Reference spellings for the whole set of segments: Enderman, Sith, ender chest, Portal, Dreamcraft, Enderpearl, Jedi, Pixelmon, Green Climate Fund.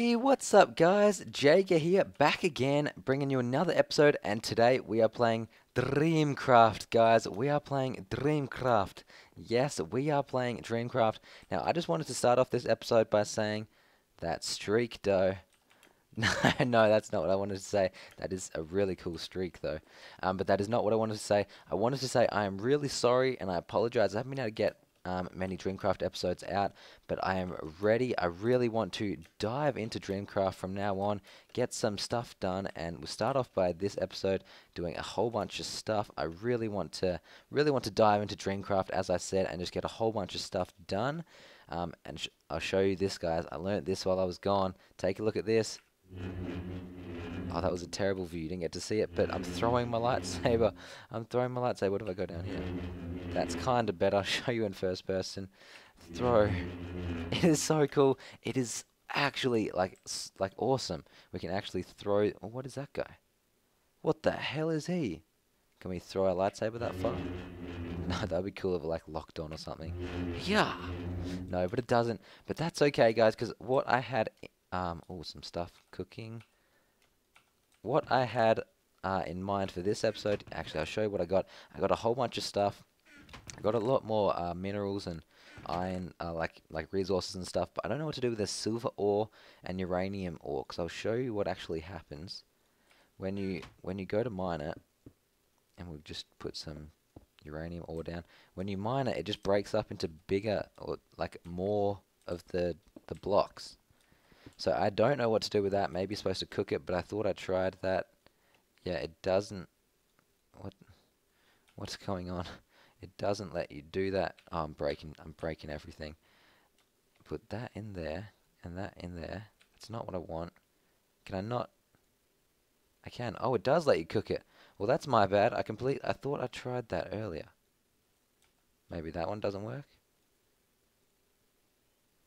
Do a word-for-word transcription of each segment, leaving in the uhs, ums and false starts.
Hey, what's up guys? Jager here, back again, bringing you another episode, and today we are playing Dreamcraft, guys. We are playing Dreamcraft. Yes, we are playing Dreamcraft. Now, I just wanted to start off this episode by saying that streak, though. No, no, that's not what I wanted to say. That is a really cool streak, though. Um, but that is not what I wanted to say. I wanted to say I am really sorry, and I apologize. I haven't been able to get Um, many Dreamcraft episodes out, but I am ready. I really want to dive into Dreamcraft from now on, get some stuff done, and we'll start off by this episode doing a whole bunch of stuff. I really want to really want to dive into Dreamcraft, as I said, and just get a whole bunch of stuff done, um, and sh I'll show you this, guys. I learned this while I was gone. Take a look at this. Oh, that was a terrible view. You didn't get to see it, but I'm throwing my lightsaber. I'm throwing my lightsaber. What if I go down here? That's kind of better. I'll show you in first person. Throw. It is so cool. It is actually, like, like awesome. We can actually throw... Oh, what is that guy? What the hell is he? Can we throw our lightsaber that far? No, that would be cool if it, like, locked on or something. Yeah! No, but it doesn't. But that's okay, guys, because what I had... Um, oh, some stuff cooking... What I had uh, in mind for this episode, actually I'll show you what I got. I got a whole bunch of stuff. I got a lot more uh, minerals and iron, uh, like like resources and stuff, but I don't know what to do with the silver ore and uranium ore, because I'll show you what actually happens when you when you go to mine it, and we'll just put some uranium ore down. When you mine it, it just breaks up into bigger, or like more of the the blocks. So I don't know what to do with that. Maybe you're supposed to cook it, but I thought I tried that. Yeah, it doesn't... What? What's going on? It doesn't let you do that. Oh, I'm breaking, I'm breaking everything. Put that in there, and that in there. It's not what I want. Can I not... I can. Oh, it does let you cook it. Well, that's my bad. I complete... I thought I tried that earlier. Maybe that one doesn't work?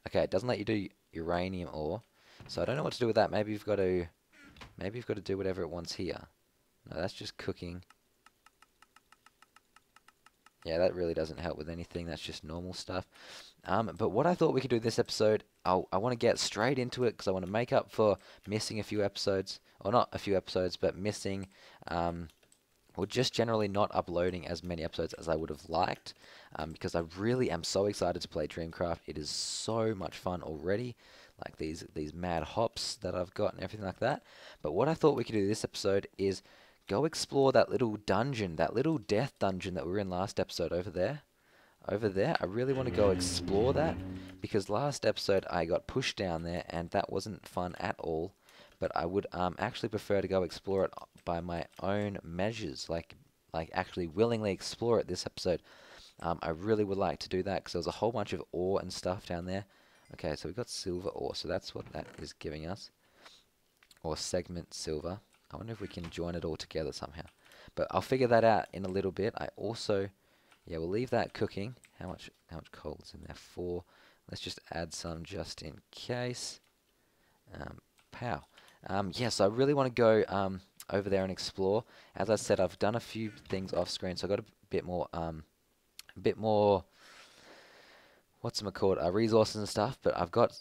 Okay, it doesn't let you do uranium ore. So I don't know what to do with that. Maybe you've got to, maybe you've got to do whatever it wants here. No, that's just cooking. Yeah, that really doesn't help with anything. That's just normal stuff. Um, but what I thought we could do this episode, I'll, I want to get straight into it because I want to make up for missing a few episodes, or not a few episodes, but missing, um, or just generally not uploading as many episodes as I would have liked, um, because I really am so excited to play Dreamcraft. It is so much fun already. Like these these mad hops that I've got and everything like that. But what I thought we could do this episode is go explore that little dungeon, that little death dungeon that we were in last episode over there. Over there, I really want to go explore that, because last episode I got pushed down there and that wasn't fun at all. But I would um, actually prefer to go explore it by my own measures, like like actually willingly explore it this episode. Um, I really would like to do that because there was a whole bunch of ore and stuff down there. Okay, so we've got silver ore, so that's what that is giving us. Or segment silver. I wonder if we can join it all together somehow. But I'll figure that out in a little bit. I also, yeah, we'll leave that cooking. How much how much coal is in there? Four. Let's just add some just in case. Um, pow. Um, yeah, so I really want to go um, over there and explore. As I said, I've done a few things off screen, so I've got a bit more, um, a bit more... What's it called? Uh, resources and stuff, but I've got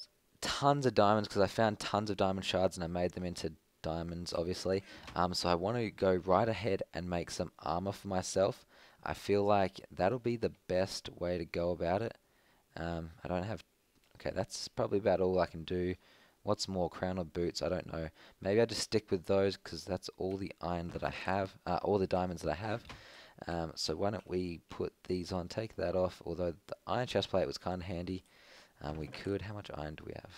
tons of diamonds because I found tons of diamond shards and I made them into diamonds, obviously. Um, so I want to go right ahead and make some armor for myself. I feel like that'll be the best way to go about it. Um, I don't have... Okay, that's probably about all I can do. What's more, crown or boots? I don't know. Maybe I just stick with those because that's all the iron that I have, uh, all the diamonds that I have. Um, so why don't we put these on, take that off, although the iron chest plate was kind of handy. Um, we could, how much iron do we have?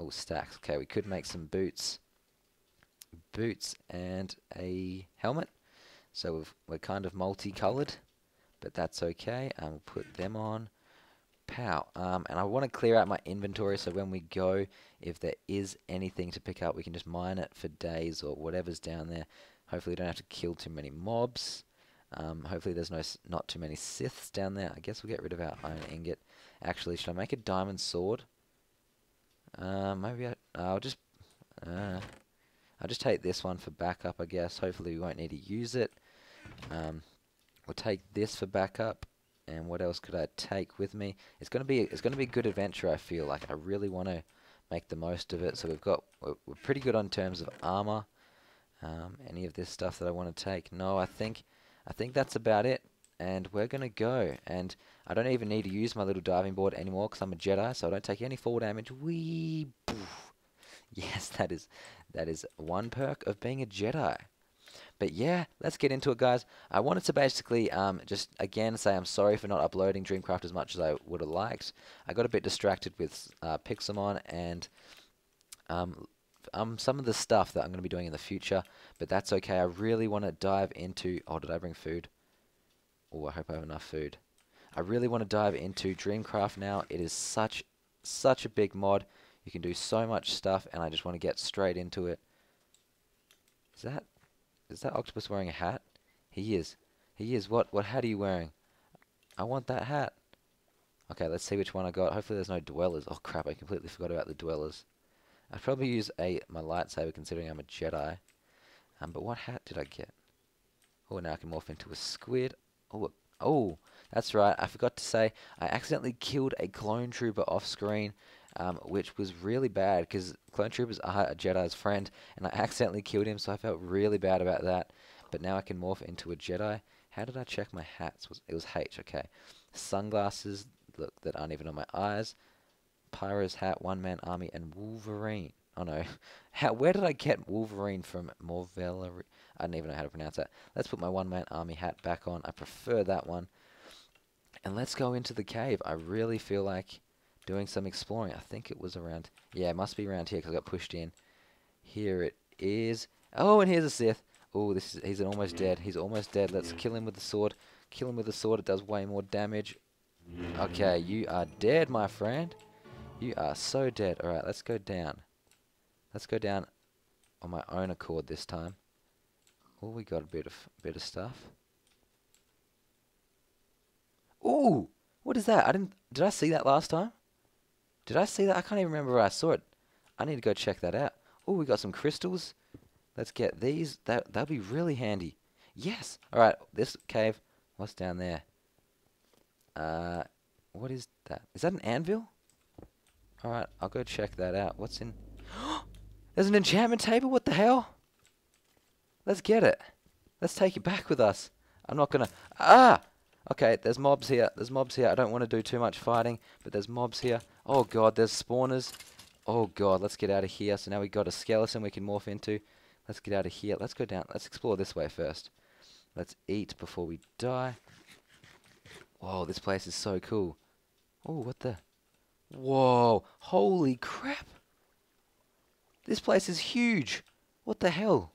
Oh, stacks. Okay, we could make some boots. Boots and a helmet. So we've, we're kind of multicolored, but that's okay. Um, we'll put them on. Pow. Um, and I want to clear out my inventory so when we go, if there is anything to pick up, we can just mine it for days or whatever's down there. Hopefully we don't have to kill too many mobs. Um, hopefully there's no not too many Siths down there. I guess we'll get rid of our iron ingot. Actually, should I make a diamond sword? Uh, maybe I, I'll just... Uh, I'll just take this one for backup, I guess. Hopefully we won't need to use it. Um, we'll take this for backup. And what else could I take with me? It's gonna be it's gonna be a good adventure, I feel like. I really want to make the most of it. So we've got, we're, we're pretty good on terms of armor. Um, any of this stuff that I want to take? No, I think, I think that's about it. And we're going to go. And I don't even need to use my little diving board anymore because I'm a Jedi, so I don't take any fall damage. Wee. Poof. Yes, that is, that is one perk of being a Jedi. But yeah, let's get into it, guys. I wanted to basically um, just, again, say I'm sorry for not uploading Dreamcraft as much as I would have liked. I got a bit distracted with uh, Pixelmon and um, um, some of the stuff that I'm going to be doing in the future. But that's okay. I really want to dive into... Oh, did I bring food? Oh, I hope I have enough food. I really want to dive into Dreamcraft now. It is such, such a big mod. You can do so much stuff, and I just want to get straight into it. Is that... Is that octopus wearing a hat? He is. He is. What What hat are you wearing? I want that hat. Okay, let's see which one I got. Hopefully there's no dwellers. Oh, crap, I completely forgot about the dwellers. I'd probably use a my lightsaber considering I'm a Jedi. Um, but what hat did I get? Oh, now I can morph into a squid. Oh, oh, that's right. I forgot to say I accidentally killed a clone trooper off screen. Um, which was really bad, because clone troopers are a Jedi's friend, and I accidentally killed him, so I felt really bad about that. But now I can morph into a Jedi. How did I check my hats? It was H, okay. Sunglasses, look, that aren't even on my eyes. Pyro's hat, one-man army, and Wolverine. Oh, no. How, where did I get Wolverine from? Morvellery? I don't even know how to pronounce that. Let's put my one-man army hat back on. I prefer that one. And let's go into the cave. I really feel like... doing some exploring. I think it was around... Yeah, it must be around here because I got pushed in. Here it is. Oh, and here's a Sith. Oh, this is, he's an almost dead. He's almost dead. Let's kill him with the sword. Kill him with the sword. It does way more damage. Okay, you are dead, my friend. You are so dead. Alright, let's go down. Let's go down on my own accord this time. Oh, we got a bit of, bit of stuff. Ooh! What is that? I didn't... Did I see that last time? Did I see that? I can't even remember where I saw it. I need to go check that out. Oh, we got some crystals. Let's get these. That, that'll be really handy. Yes. All right. This cave. What's down there? Uh, what is that? Is that an anvil? All right. I'll go check that out. What's in? There's an enchantment table. What the hell? Let's get it. Let's take it back with us. I'm not gonna. Ah. Okay, there's mobs here, there's mobs here, I don't want to do too much fighting, but there's mobs here. Oh god, there's spawners. Oh god, let's get out of here. So now we got a skeleton we can morph into. Let's get out of here, let's go down, let's explore this way first. Let's eat before we die. Whoa, this place is so cool. Oh, what the... Whoa, holy crap! This place is huge! What the hell?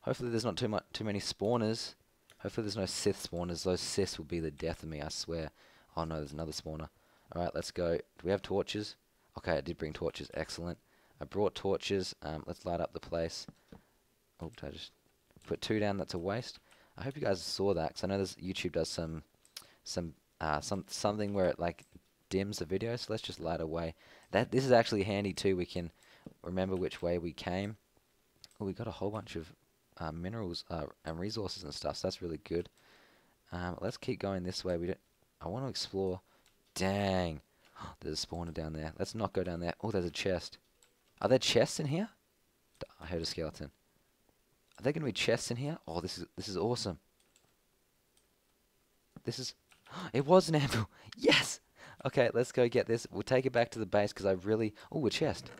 Hopefully there's not too much, too many spawners. Hopefully there's no Sith spawners. Those Siths will be the death of me, I swear. Oh no, there's another spawner. Alright, let's go. Do we have torches? Okay, I did bring torches. Excellent. I brought torches. Um, let's light up the place. Oh, did I just put two down? That's a waste. I hope you guys saw that, because I know this YouTube does some, some, uh, some, something where it, like, dims the video, so let's just light away. That, this is actually handy, too. We can remember which way we came. Oh, we got a whole bunch of... Uh, minerals uh, and resources and stuff, so that's really good. Um, let's keep going this way. We don't. I want to explore. Dang, there's a spawner down there. Let's not go down there. Oh, there's a chest. Are there chests in here? I heard a skeleton. Are there going to be chests in here? Oh, this is this is awesome. This is. It was an anvil. Yes. Okay, let's go get this. We'll take it back to the base because I really. Oh, a chest.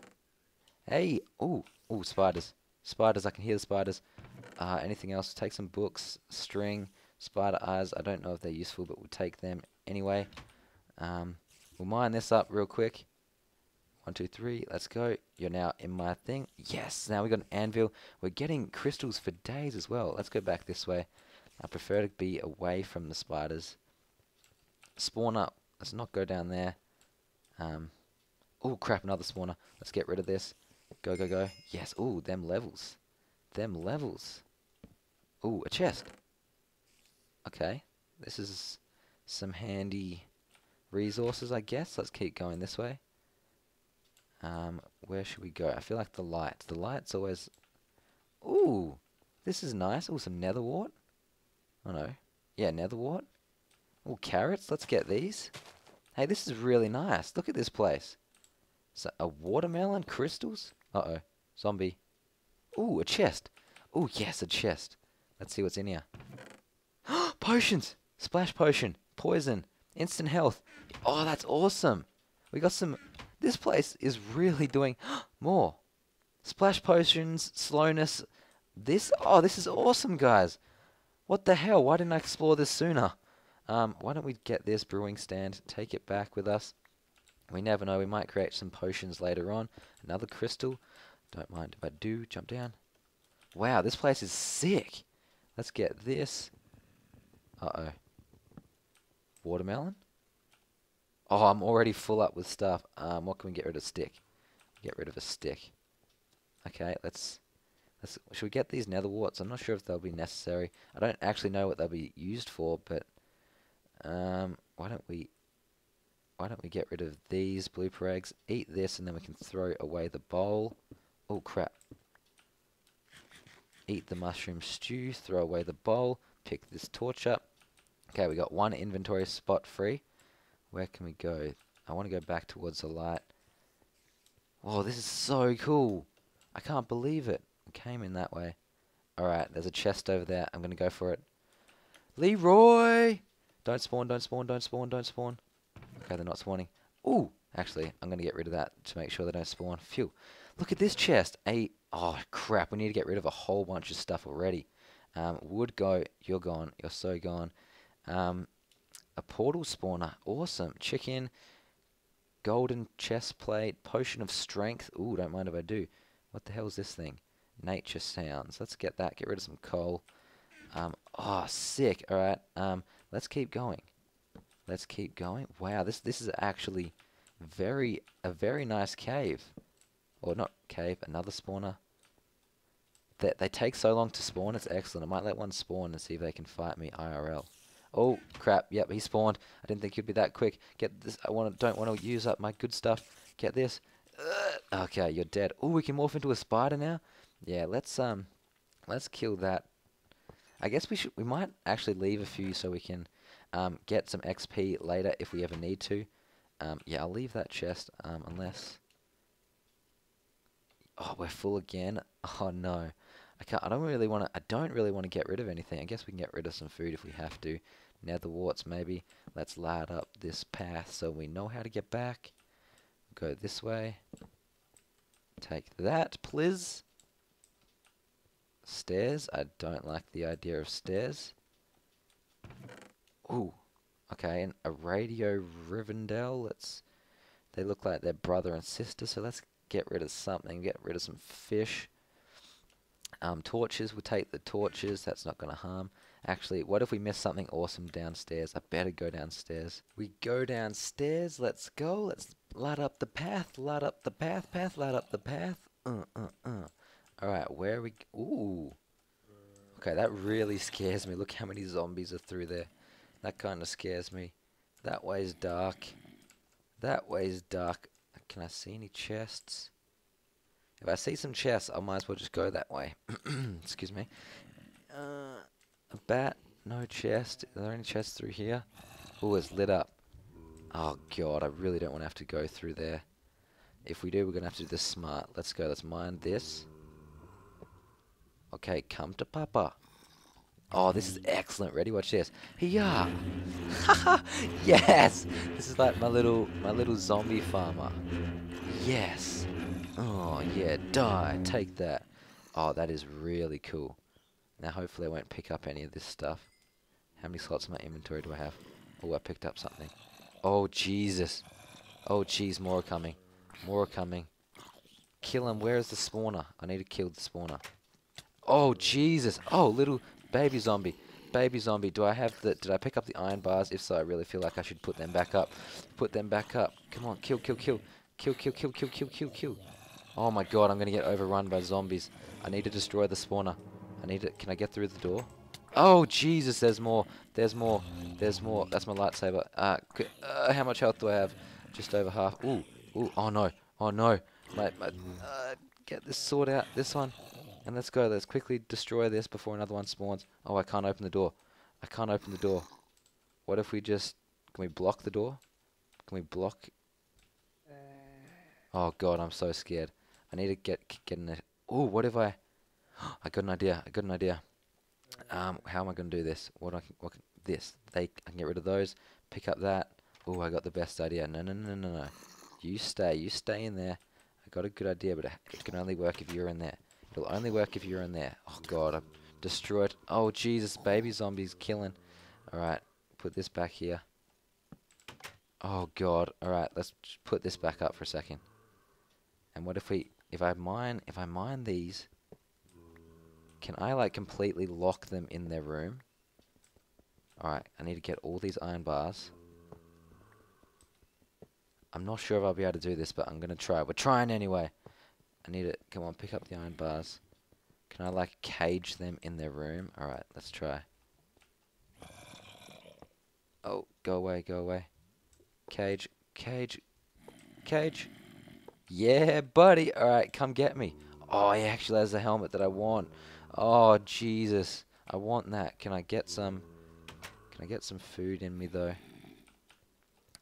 Hey. Oh. Oh, spiders. Spiders. I can hear the spiders. Uh, anything else? Take some books, string, spider eyes. I don't know if they're useful, but we'll take them anyway. Um, we'll mine this up real quick. One, two, three. Let's go. You're now in my thing. Yes. Now we got an anvil. We're getting crystals for days as well. Let's go back this way. I prefer to be away from the spiders. Spawn up. Let's not go down there. Um, oh crap! Another spawner. Let's get rid of this. Go go go. Yes. Ooh, them levels. Them levels. Ooh, a chest. Okay. This is some handy resources, I guess. Let's keep going this way. Um, where should we go? I feel like the light. The light's always... Ooh, this is nice. Ooh, some nether wart. Oh, no. Yeah, nether wart. Ooh, carrots. Let's get these. Hey, this is really nice. Look at this place. So a watermelon? Crystals? Uh-oh. Zombie. Ooh, a chest. Ooh, yes, a chest. Let's see what's in here. Potions! Splash potion. Poison. Instant health. Oh, that's awesome. We got some... This place is really doing more. Splash potions, slowness. This? Oh, this is awesome, guys. What the hell? Why didn't I explore this sooner? Um, why don't we get this brewing stand, take it back with us. We never know, we might create some potions later on. Another crystal. Don't mind if I do. Jump down. Wow, this place is sick. Let's get this. Uh-oh. Watermelon? Oh, I'm already full up with stuff. Um, what can we get rid of? Stick. Get rid of a stick. Okay, let's... let's should we get these nether warts? I'm not sure if they'll be necessary. I don't actually know what they'll be used for, but... Um, why don't we... Why don't we get rid of these blooper eggs? Eat this, and then we can throw away the bowl. Oh, crap. Eat the mushroom stew, throw away the bowl, pick this torch up. Okay, we got one inventory spot free. Where can we go? I want to go back towards the light. Oh, this is so cool. I can't believe it. We came in that way. Alright, there's a chest over there. I'm going to go for it. Leroy! Don't spawn, don't spawn, don't spawn, don't spawn. Okay, they're not spawning. Ooh, actually, I'm going to get rid of that to make sure they don't spawn. Phew. Look at this chest. A oh, crap. We need to get rid of a whole bunch of stuff already. Um, wood, go. You're gone. You're so gone. Um, a portal spawner. Awesome. Chicken. Golden chest plate. Potion of strength. Ooh, don't mind if I do. What the hell is this thing? Nature sounds. Let's get that. Get rid of some coal. Um, oh, sick. All right. Um, let's keep going. Let's keep going. Wow, this this is actually very a very nice cave. Or not cave, another spawner. They, they take so long to spawn, it's excellent. I might let one spawn and see if they can fight me I R L. Oh, crap. Yep, he spawned. I didn't think he'd be that quick. Get this. I wanna, don't want to use up my good stuff. Get this. Ugh. Okay, you're dead. Oh, we can morph into a spider now? Yeah, let's um, let's kill that. I guess we should. We might actually leave a few so we can... Um, get some X P later if we ever need to. Um, yeah, I'll leave that chest um, unless... Oh, we're full again. Oh no, I can't. I don't really want to. I don't really want to get rid of anything. I guess we can get rid of some food if we have to. Nether warts maybe. Let's light up this path so we know how to get back. Go this way. Take that, please. Stairs. I don't like the idea of stairs. Ooh, okay, and a radio Rivendell, let's, they look like they're brother and sister, so let's get rid of something, get rid of some fish. Um, torches, we'll take the torches, that's not going to harm. Actually, what if we miss something awesome downstairs? I better go downstairs. We go downstairs, let's go, let's light up the path, light up the path, path, light up the path. Uh, uh, uh. Alright, where are we, ooh. Okay, that really scares me, look how many zombies are through there. That kind of scares me. That way's dark. That way's dark. Can I see any chests? If I see some chests, I might as well just go that way. Excuse me. Uh, a bat. No chest. Are there any chests through here? Oh, it's lit up. Oh, God. I really don't want to have to go through there. If we do, we're going to have to do this smart. Let's go. Let's mine this. Okay, come to Papa. Oh, this is excellent. Ready? Watch this. Hiya! Haha! Yes! This is like my little my little zombie farmer. Yes! Oh, yeah. Die. Take that. Oh, that is really cool. Now, hopefully I won't pick up any of this stuff. How many slots in my inventory do I have? Oh, I picked up something. Oh, Jesus. Oh, jeez. More are coming. More are coming. Kill him. Where is the spawner? I need to kill the spawner. Oh, Jesus. Oh, little... Baby zombie, baby zombie. Do I have the? Did I pick up the iron bars? If so, I really feel like I should put them back up. Put them back up. Come on, kill, kill, kill, kill, kill, kill, kill, kill, kill, kill. Oh my God, I'm gonna get overrun by zombies. I need to destroy the spawner. I need to. Can I get through the door? Oh Jesus, there's more. There's more. There's more. That's my lightsaber. Uh, uh how much health do I have? Just over half. Ooh, ooh. Oh no. Oh no. My, my, uh, get this sword out. This one. And let's go, let's quickly destroy this before another one spawns. Oh, I can't open the door. I can't open the door. What if we just... Can we block the door? Can we block... Oh god, I'm so scared. I need to get get in there. Oh, what if I? I got an idea. I got an idea. Um, how am I going to do this? What I can, what can, this? They I can get rid of those. Pick up that. Oh, I got the best idea. No, no, no, no, no. You stay. You stay in there. I got a good idea, but it can only work if you're in there. It'll only work if you're in there. Oh god, I destroyed. Oh Jesus, baby zombies killing. All right, put this back here. Oh god. All right, let's put this back up for a second. And what if we? If I mine, if I mine these, can I like completely lock them in their room? All right, I need to get all these iron bars. I'm not sure if I'll be able to do this, but I'm gonna try. We're trying anyway. I need to come on, pick up the iron bars. Can I like cage them in their room? All right, let's try. Oh, go away, go away. Cage, cage, cage. Yeah, buddy. All right, come get me. Oh, he actually has the helmet that I want. Oh, Jesus. I want that. Can I get some... Can I get some food in me, though?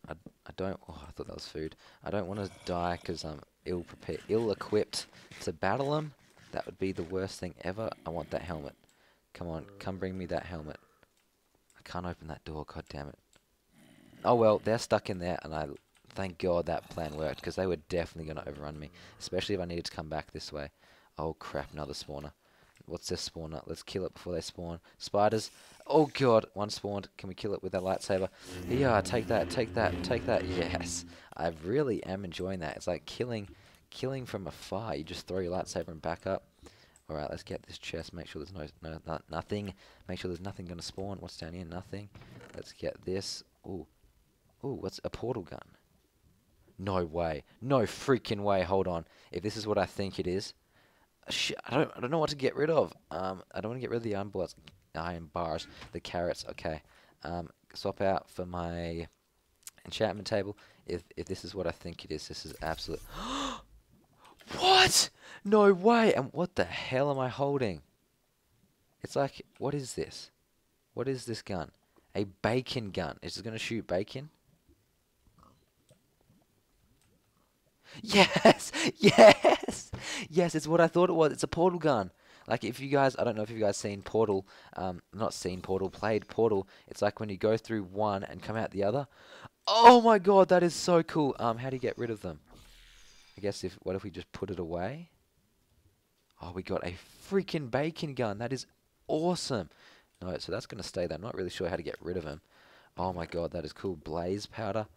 I, I don't... Oh, I thought that was food. I don't want to die because I'm ill-prepared, ill-equipped to battle him. That would be the worst thing ever. I want that helmet. Come on. Come bring me that helmet. I can't open that door. God damn it. Oh, well. They're stuck in there, and I... Thank God that plan worked, because they were definitely going to overrun me. Especially if I needed to come back this way. Oh crap, another spawner. What's this spawner? Let's kill it before they spawn. Spiders. Oh god, one spawned. Can we kill it with that lightsaber? Yeah, take that, take that, take that. Yes. I really am enjoying that. It's like killing killing from afar. You just throw your lightsaber and back up. Alright, let's get this chest. Make sure there's no, no, no nothing. Make sure there's nothing going to spawn. What's down here? Nothing. Let's get this. Ooh. Ooh, what's a portal gun? No way. No freaking way. Hold on. If this is what I think it is... Shit, I don't, I don't know what to get rid of. Um, I don't want to get rid of the iron bars. Iron bars. The carrots. Okay. Um, swap out for my enchantment table. If, if this is what I think it is, this is absolute... What? No way. And what the hell am I holding? It's like... What is this? What is this gun? A bacon gun. Is it going to shoot bacon? Yes! Yes! Yes, it's what I thought it was. It's a portal gun. Like, if you guys... I don't know if you guys seen Portal. Um, not seen Portal. Played Portal. It's like when you go through one and come out the other. Oh, my God. That is so cool. Um, how do you get rid of them? I guess if... What if we just put it away? Oh, we got a freaking bacon gun. That is awesome. No, so that's going to stay there. I'm not really sure how to get rid of them. Oh, my God. That is cool. Blaze powder.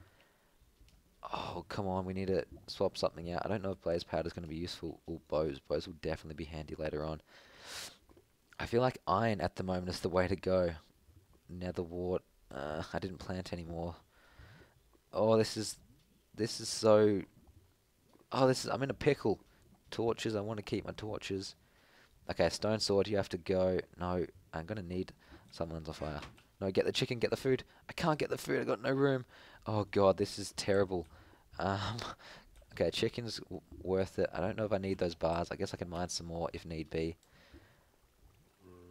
Oh, come on, we need to swap something out. I don't know if blaze powder is going to be useful. Or bows. Bows will definitely be handy later on. I feel like iron at the moment is the way to go. Nether wart. Uh, I didn't plant anymore. Oh, this is... This is so... Oh, this is... I'm in a pickle. Torches. I want to keep my torches. Okay, stone sword. You have to go... No, I'm going to need... Someone's on fire. No, get the chicken. Get the food. I can't get the food. I've got no room. Oh god, this is terrible. Um, okay, chicken's w worth it. I don't know if I need those bars. I guess I can mine some more if need be.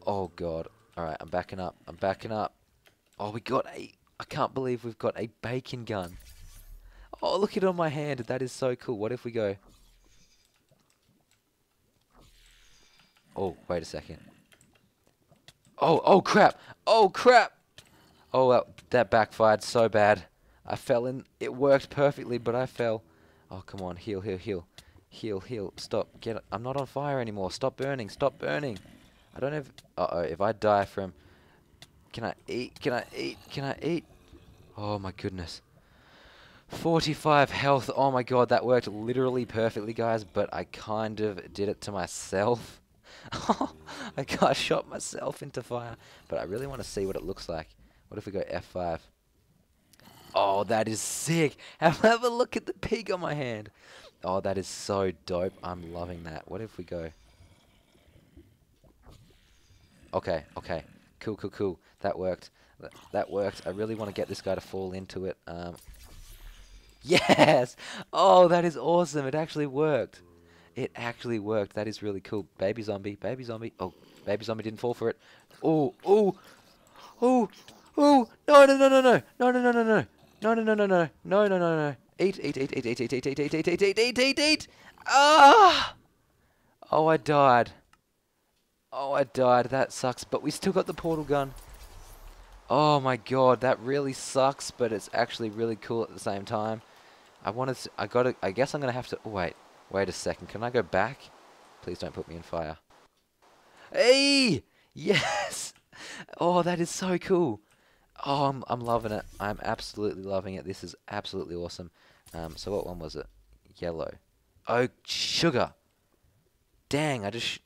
Oh god. Alright, I'm backing up. I'm backing up. Oh, we got a... I can't believe we've got a bacon gun. Oh, look at it on my hand. That is so cool. What if we go... Oh, wait a second. Oh, oh crap. Oh crap. Oh, that, that backfired so bad. I fell in. It worked perfectly, but I fell. Oh, come on. Heal, heal, heal. Heal, heal. Stop. Get. I'm not on fire anymore. Stop burning. Stop burning. I don't have... Uh-oh. If I die from... Can I eat? Can I eat? Can I eat? Oh, my goodness. forty-five health. Oh, my God. That worked literally perfectly, guys, but I kind of did it to myself. I got shot myself into fire, but I really want to see what it looks like. What if we go F five? Oh, that is sick. Have a look at the pig on my hand. Oh, that is so dope. I'm loving that. What if we go... Okay, okay. Cool, cool, cool. That worked. Th that worked. I really want to get this guy to fall into it. Um, yes! Oh, that is awesome. It actually worked. It actually worked. That is really cool. Baby zombie. Baby zombie. Oh, baby zombie didn't fall for it. Oh, oh, oh, oh. No, no, no, no, no. No, no, no, no, no. No, no, no, no, no, no, no, no, no, no, Eight, eight, eight, eight, eight, eight, eight, eight, eight, eight, eight, eight, eight, eight. Ah! Oh, I died. Oh, I died. That sucks. But we still got the portal gun. Oh my god, that really sucks, but it's actually really cool at the same time. I wanted to, I gotta, I guess I'm gonna have to, oh, wait, wait a second, can I go back? Please don't put me in fire. Hey! Yes! Oh, that is so cool. Oh, I'm, I'm loving it. I'm absolutely loving it. This is absolutely awesome. Um, so what one was it? Yellow. Oh, sugar. Dang, I just, sh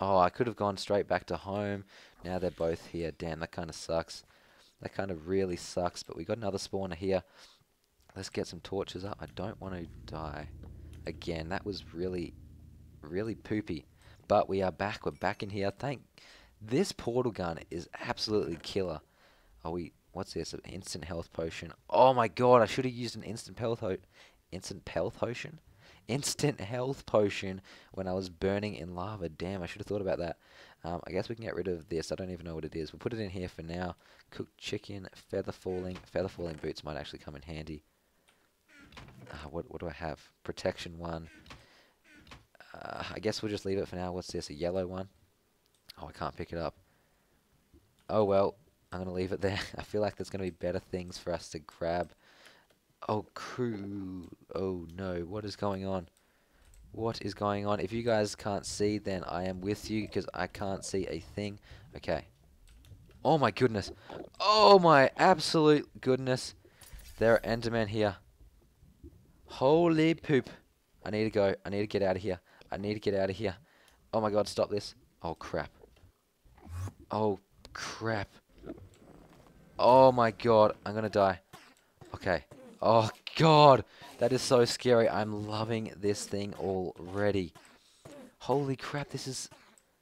oh, I could have gone straight back to home. Now they're both here. Damn, that kind of sucks. That kind of really sucks, but we got another spawner here. Let's get some torches up. I don't want to die again. That was really, really poopy. But we are back. We're back in here. Thank. This portal gun is absolutely killer. Are we? What's this? An instant health potion. Oh my god! I should have used an instant health ho instant health potion. Instant health potion when I was burning in lava. Damn! I should have thought about that. Um, I guess we can get rid of this. I don't even know what it is. We'll put it in here for now. Cooked chicken, feather falling, feather falling boots might actually come in handy. Uh, what what do I have? Protection one. Uh, I guess we'll just leave it for now. What's this? A yellow one. Oh, I can't pick it up. Oh well, I'm gonna leave it there. I feel like there's gonna be better things for us to grab. Oh crew! Oh no! What is going on? What is going on? If you guys can't see, then I am with you, because I can't see a thing. Okay. Oh my goodness. Oh my absolute goodness. There are Endermen here. Holy poop. I need to go. I need to get out of here. I need to get out of here. Oh my god, stop this. Oh crap. Oh crap. Oh my god, I'm gonna die. Okay. Oh god, that is so scary. I'm loving this thing already. Holy crap, this is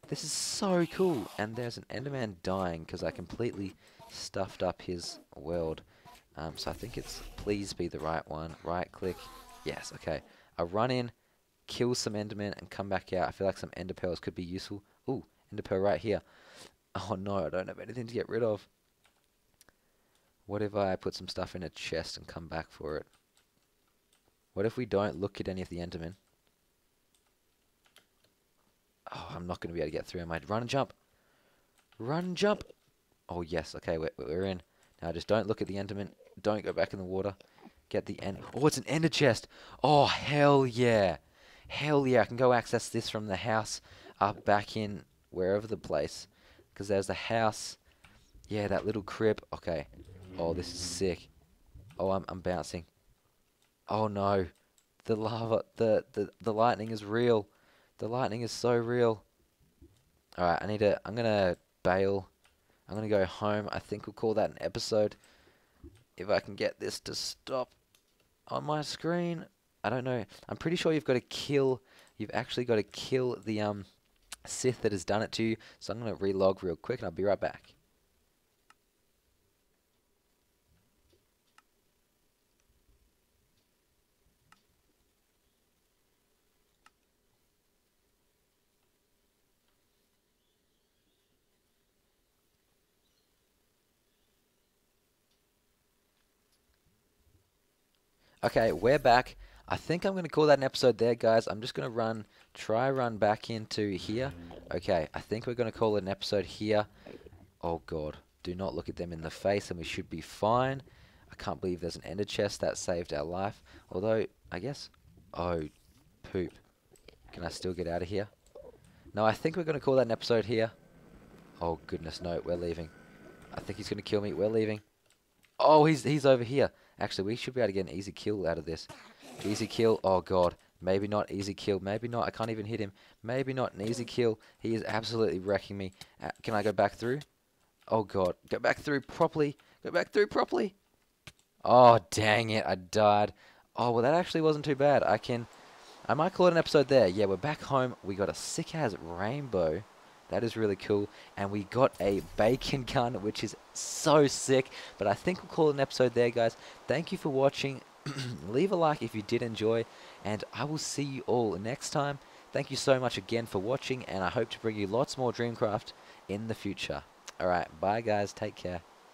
this is so cool. And there's an Enderman dying because I completely stuffed up his world. Um, so I think it's please be the right one. Right click. Yes, okay. I run in, kill some Endermen, and come back out. I feel like some Enderpearls could be useful. Ooh, Enderpearl right here. Oh no, I don't have anything to get rid of. What if I put some stuff in a chest and come back for it? What if we don't look at any of the Endermen? Oh, I'm not going to be able to get through. Am I? Run and jump. Run and jump. Oh, yes. Okay, we're, we're in. Now, just don't look at the Enderman. Don't go back in the water. Get the end. Oh, it's an ender chest. Oh, hell yeah. Hell yeah. I can go access this from the house up back in wherever the place. Because there's the house. Yeah, that little crib. Okay. Oh, this is sick. Oh, I'm I'm bouncing. Oh no, the lava, the the the lightning is real. The lightning is so real. All right, I need to. I'm gonna bail. I'm gonna go home. I think we'll call that an episode. If I can get this to stop on my screen, I don't know. I'm pretty sure you've got to kill. You've actually got to kill the um Sith that has done it to you. So I'm gonna relog real quick, and I'll be right back. Okay, we're back. I think I'm going to call that an episode there, guys. I'm just going to run, try run back into here. Okay, I think we're going to call it an episode here. Oh, God. Do not look at them in the face, and we should be fine. I can't believe there's an ender chest. That saved our life. Although, I guess... Oh, poop. Can I still get out of here? No, I think we're going to call that an episode here. Oh, goodness, no. We're leaving. I think he's going to kill me. We're leaving. Oh, he's he's over here. Actually, we should be able to get an easy kill out of this. Easy kill. Oh, God. Maybe not easy kill. Maybe not. I can't even hit him. Maybe not an easy kill. He is absolutely wrecking me. Uh, can I go back through? Oh, God. Go back through properly. Go back through properly. Oh, dang it. I died. Oh, well, that actually wasn't too bad. I can... I might call it an episode there. Yeah, we're back home. We got a sick-ass rainbow. That is really cool. And we got a bacon gun, which is so sick. But I think we'll call it an episode there, guys. Thank you for watching. Leave a like if you did enjoy. And I will see you all next time. Thank you so much again for watching. And I hope to bring you lots more Dreamcraft in the future. Alright, bye guys. Take care.